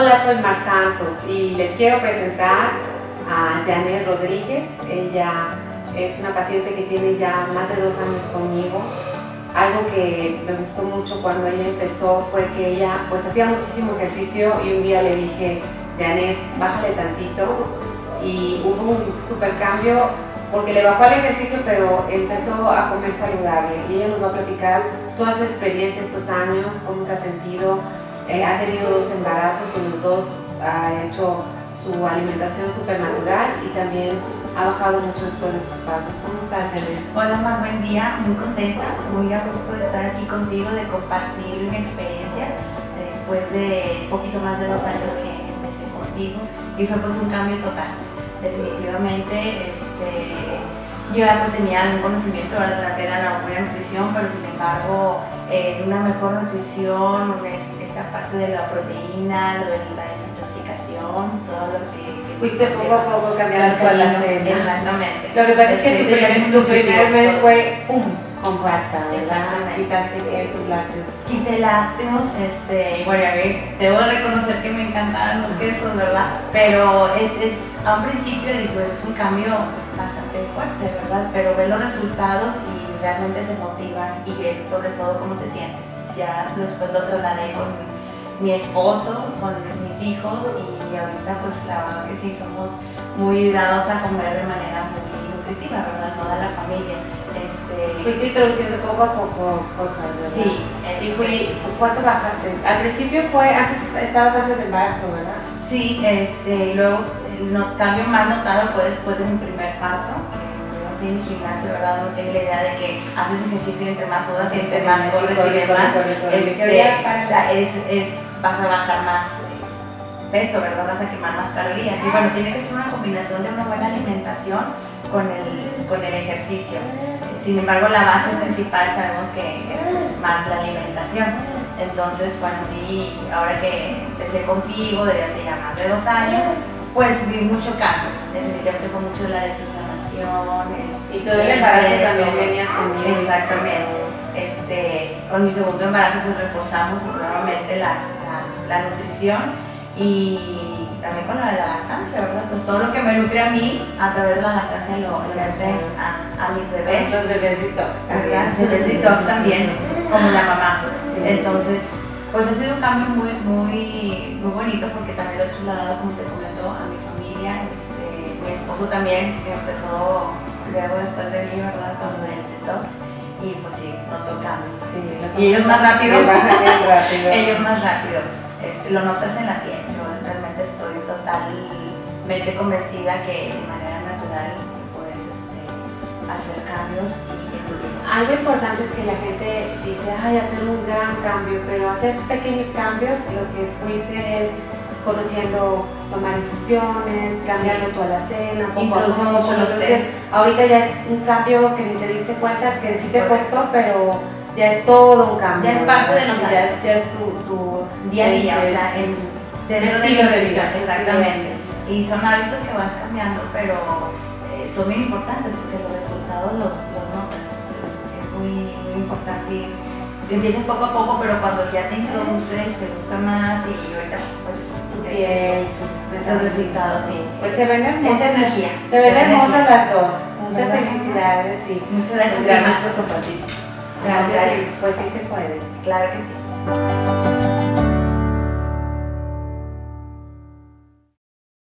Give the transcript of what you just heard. Hola, soy Mar Santos y les quiero presentar a Janeth Rodríguez. Ella es una paciente que tiene ya más de 2 años conmigo. Algo que me gustó mucho cuando ella empezó fue que ella pues hacía muchísimo ejercicio y un día le dije, Janeth, bájale tantito, y hubo un super cambio porque le bajó al ejercicio pero empezó a comer saludable, y ella nos va a platicar toda su experiencia estos años, cómo se ha sentido. Ha tenido 2 embarazos y los 2 ha hecho su alimentación supernatural y también ha bajado mucho después de sus partos. ¿Cómo estás, Janeth? Hola, Mar, buen día. Muy contenta, muy a gusto de estar aquí contigo, de compartir una experiencia después de poquito más de 2 años que empecé contigo, y fue pues un cambio total. Definitivamente, yo ya no tenía un conocimiento de lo que era la buena nutrición, pero sin embargo, una mejor nutrición, esa parte de la proteína, lo de la desintoxicación, todo lo que... Fuiste poco a poco cambiando toda la cena. Exactamente. Lo que pasa es que tu primer mes fue con falta, ¿verdad? Quitaste quesos, lácteos. Quité lácteos, bueno, a ver, debo reconocer que me encantaban los quesos, ¿verdad? Pero a un principio es un cambio bastante fuerte, ¿verdad? Pero ves los resultados y realmente te motiva, y ves sobre todo cómo te sientes. Ya después lo trasladé con mi esposo, con mis hijos, y ahorita pues la verdad que sí somos muy dados a comer de manera muy nutritiva, ¿verdad? Toda la familia. Fuiste introduciendo poco a poco cosas, ¿verdad? Sí. ¿Y cuánto bajaste? Al principio estabas antes del embarazo, ¿verdad? Sí, luego el cambio más notable fue después de mi primer parto. En el gimnasio, ¿verdad? No tengo la idea de que haces ejercicio y entre más sudas y entre más corres y demás, vas a bajar más peso, ¿verdad? Vas a quemar más calorías. Y bueno, tiene que ser una combinación de una buena alimentación con el ejercicio. Sin embargo, la base principal sabemos que es más la alimentación. Entonces, bueno, sí, ahora que empecé contigo desde hace ya más de 2 años, pues vi mucho cambio. Definitivamente con mucho de la desinflamación. Y todo el embarazo también venías conmigo. Exactamente. Con mi segundo embarazo pues reforzamos nuevamente la nutrición, y también con la lactancia, ¿verdad? Pues todo lo que me nutre a mí a través de la lactancia lo nutre a mis bebés. Los bebés detox también. Bebés detox también, como la mamá. Entonces, pues ha sido un cambio muy, muy, muy bonito, porque también lo he trasladado, como te comento, a mi familia. Mi esposo también empezó luego después de mí, ¿verdad? Con el detox. Y pues sí, noto cambios. Sí, y ellos más rápido. Ellos más rápido. Lo notas en la piel. Yo realmente estoy totalmente convencida que de manera natural puedes hacer cambios y equilibrar. Algo importante es que la gente dice, ay, hacer un gran cambio, pero hacer pequeños cambios. Lo que fuiste es conociendo, tomar infusiones, cambiando tu alacena, introdujo mucho los test. Ahorita ya es un cambio que ni te diste cuenta, que sí te costó, pero ya es todo un cambio. Ya es parte de los años. Ya es tu día a día, o sea, el estilo de vida. Exactamente. Y son hábitos que vas cambiando, pero son bien importantes porque los resultados los notas. Es muy, muy importante. Empiezas poco a poco, pero cuando ya te introduces, te gusta más, y ahorita pues tu piel, los resultados, sí. Pues se ven hermosas. Esa energía. Se ven hermosas las dos. Muchas felicidades, sí. Muchas gracias. Gracias por compartir. Gracias. Pues sí se puede. Claro que sí.